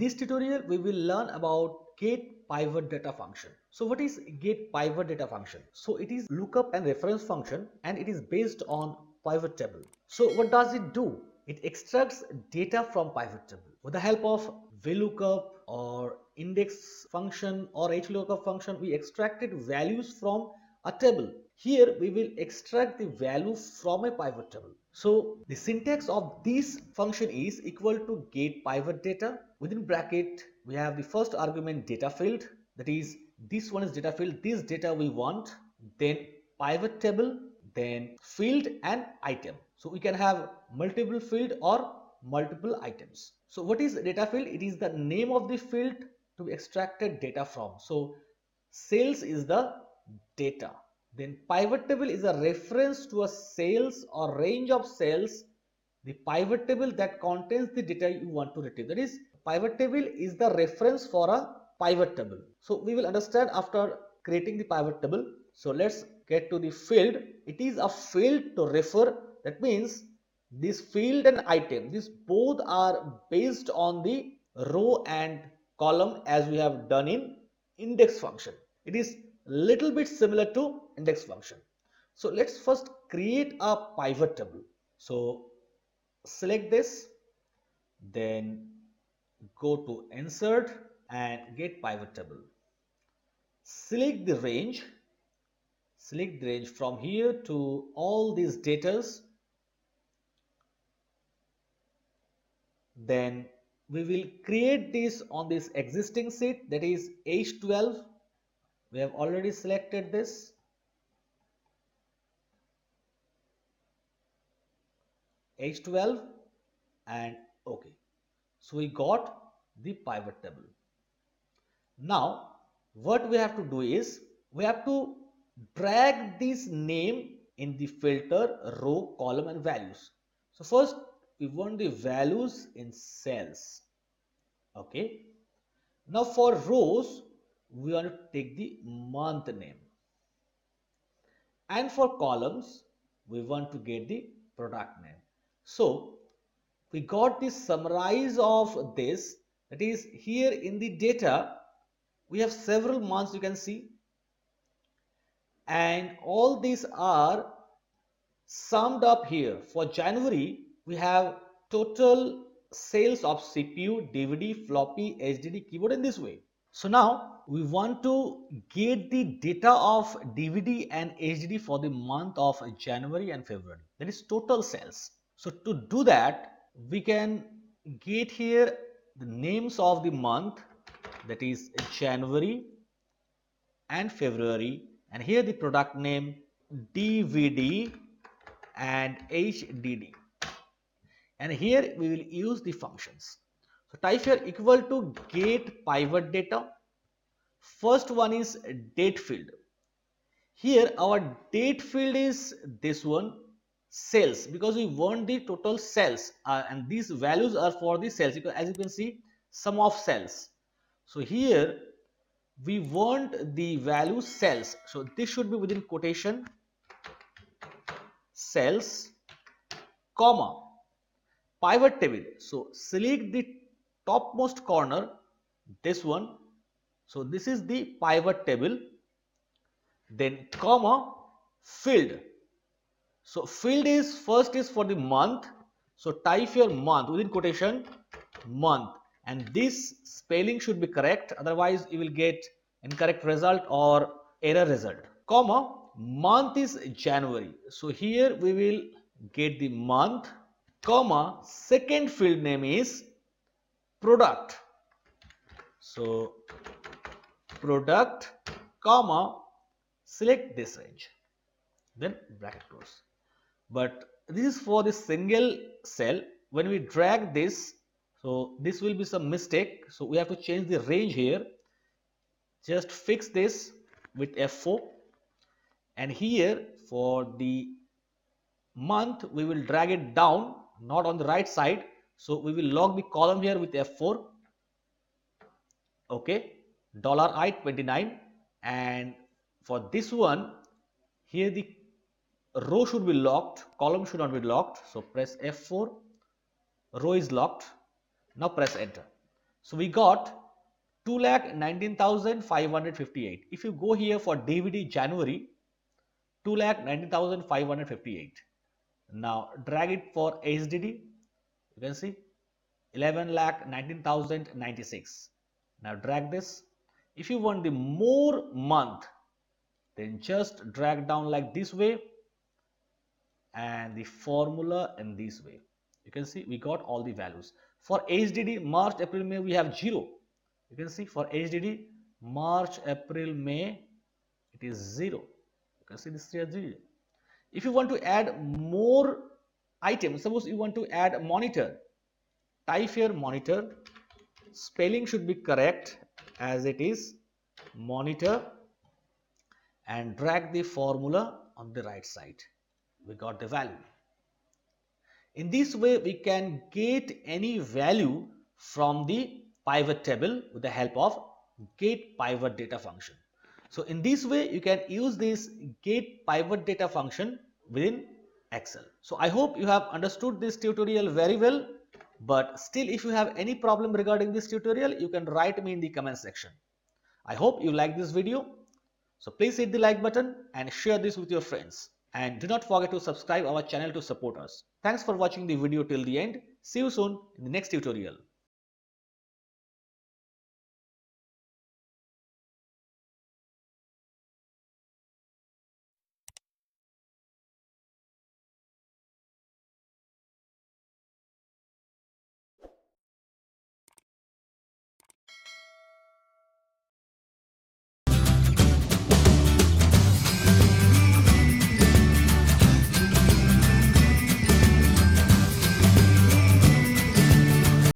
this tutorial, we will learn about GETPIVOTDATA function. So what is GETPIVOTDATA function? So it is lookup and reference function, and it is based on pivot table. So what does it do? It extracts data from pivot table with the help of VLOOKUP or index function or HLOOKUP function. We extracted values from a table. Here we will extract the value from a pivot table. So the syntax of this function is equal to GETPIVOTDATA. Within bracket, we have the first argument data field, that is this one is data field, this data we want, then pivot table, then field and item. So we can have multiple field or multiple items. So what is data field? It is the name of the field to be extracted data from. So sales is the data. Then pivot table is a reference to a sales or range of sales, the pivot table that contains the data you want to retrieve. That is, pivot table is the reference for a pivot table. So we will understand after creating the pivot table. So let's get to the field. It is a field to refer. That means this field and item, these both are based on the row and column as we have done in index function. It is little bit similar to index function. So let's first create a pivot table. So select this, then go to insert and get pivot table. Select the range. Select the range from here to all these datas. Then we will create this on this existing sheet, that is H12. We have already selected this H12 and OK. So we got the pivot table. Now what we have to do is we have to drag this name in the filter row, column and values. So first we want the values in cells. OK. Now for rows, we want to take the month name, and for columns we want to get the product name. So we got the summarize of this, that is here in the data we have several months, you can see, and all these are summed up here. For January we have total sales of CPU, DVD, floppy, HDD, keyboard in this way. So now we want to get the data of DVD and HDD for the month of January and February. That is total sales. So to do that, we can get here the names of the month, that is January and February, and here the product name DVD and HDD. And here we will use the functions. So type here equal to GETPIVOTDATA. First one is date field. Here our date field is this one, sales, because we want the total sales, and these values are for the sales, because as you can see, sum of sales. So here we want the value sales. So this should be within quotation sales, comma, pivot table. So select the topmost corner, this one, so this is the pivot table, then comma, field. So field is first is for the month, so type your month within quotation month, and this spelling should be correct, otherwise you will get incorrect result or error result. Comma, month is January, so here we will get the month, comma, second field name is product, so product, comma, select this range, then bracket close. But this is for the single cell. When we drag this, so this will be some mistake, so we have to change the range here. Just fix this with F4, and here for the month we will drag it down, not on the right side. So we will log the column here with F4, okay, $i29, and for this one, here the row should be locked, column should not be locked, so press F4, row is locked, now press enter. So we got 2,19,558. If you go here for DVD January, 2,19,558. Now drag it for HDD. You can see 11,19,096. Now drag this. If you want the more month, then just drag down like this way and the formula in this way. You can see we got all the values. For HDD, March, April, May, we have 0. You can see for HDD, March, April, May, it is 0. You can see this is 0. If you want to add more items, suppose you want to add monitor, type here monitor, spelling should be correct as it is, monitor, and drag the formula on the right side. We got the value. In this way, we can get any value from the pivot table with the help of GETPIVOTDATA function. So in this way, you can use this GETPIVOTDATA function within Excel. So I hope you have understood this tutorial very well. But still, if you have any problem regarding this tutorial, you can write me in the comment section. I hope you like this video. So please hit the like button and share this with your friends. And do not forget to subscribe our channel to support us. Thanks for watching the video till the end. See you soon in the next tutorial.